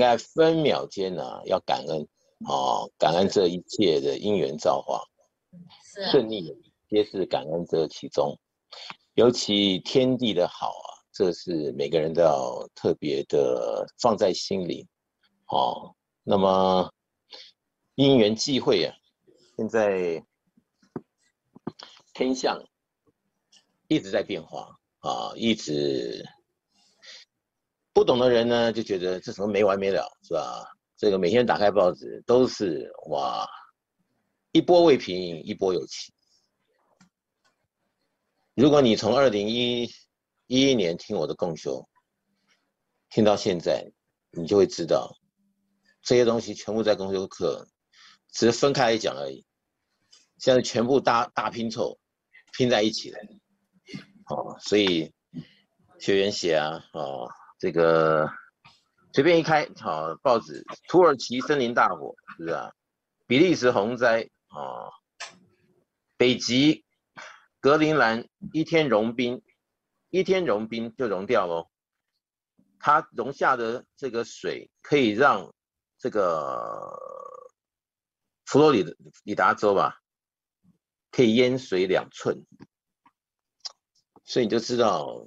该分秒间呢要感恩哦，感恩这一切的因缘造化，顺利皆是感恩这其中，尤其天地的好啊，这是每个人都要特别的放在心里哦。那么因缘际会啊，现在天象一直在变化啊，一直。不懂的人呢，就觉得这什么没完没了，是吧？这个每天打开报纸都是哇，一波未平一波又起。如果你从2011年听我的共修，听到现在，你就会知道，这些东西全部在共修课只是分开来讲而已，现在全部大拼凑，拼在一起了。哦，所以学员写啊，哦。这个随便一开好、哦、报纸，土耳其森林大火是不是啊？比利时洪灾啊、哦，北极格陵兰一天融冰就融掉喽。它融下的这个水可以让这个佛罗里达州吧，可以淹水2寸，所以你就知道。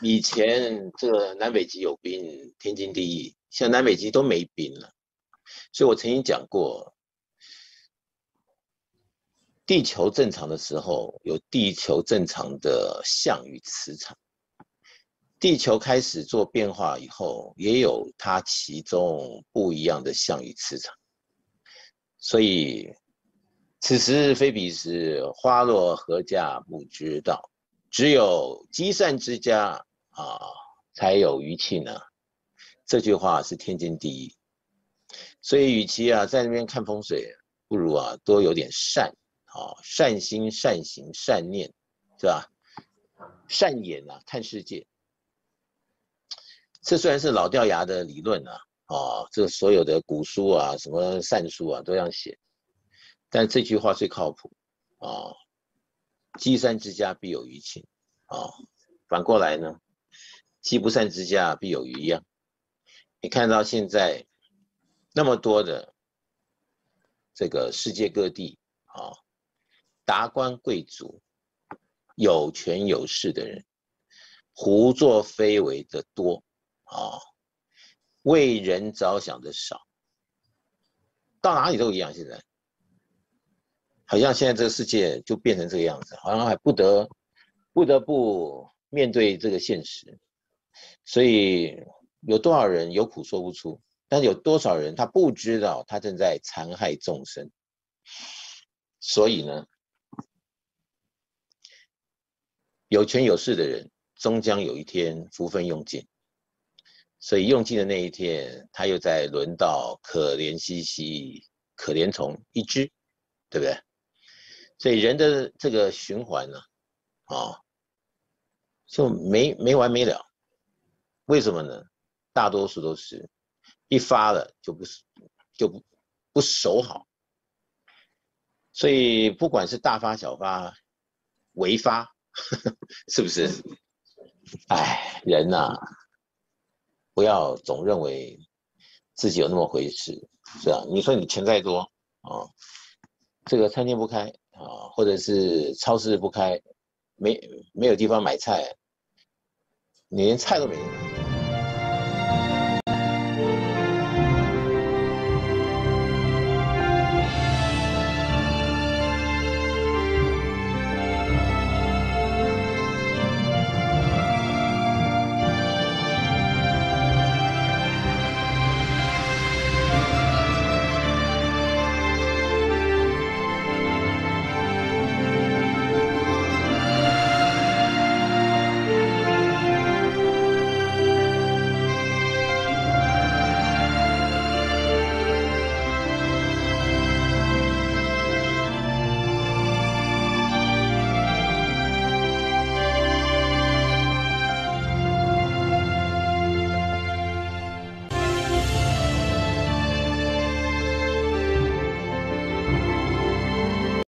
以前这个南北极有冰，天经地义。现在南北极都没冰了，所以我曾经讲过，地球正常的时候有地球正常的向与磁场，地球开始做变化以后，也有它其中不一样的向与磁场。所以，此时非彼时，花落何家不知道，只有积善之家。啊，才有余气呢。这句话是天经地义，所以与其啊在那边看风水，不如啊多有点善，啊善心、善行、善念，是吧？善眼啊看世界，这虽然是老掉牙的理论啊，啊这所有的古书啊、什么善书啊都这样写，但这句话最靠谱啊。积善之家必有余庆啊，反过来呢？积不善之家必有余殃。你看到现在那么多的这个世界各地啊，达官贵族、有权有势的人，胡作非为的多啊，为人着想的少，到哪里都一样。现在好像现在这个世界就变成这个样子，好像还不得不面对这个现实。所以有多少人有苦说不出，但是有多少人他不知道他正在残害众生。所以呢，有权有势的人终将有一天福分用尽，所以用尽的那一天，他又再轮到可怜兮兮可怜虫一只，对不对？所以人的这个循环呢、啊，哦，就没完没了。为什么呢？大多数都是一发了就不守好，所以不管是大发小发，微发，是不是？哎，人呐、啊，不要总认为自己有那么回事，是啊。你说你钱再多啊、哦，这个餐厅不开啊、哦，或者是超市不开，没有地方买菜，你连菜都没有。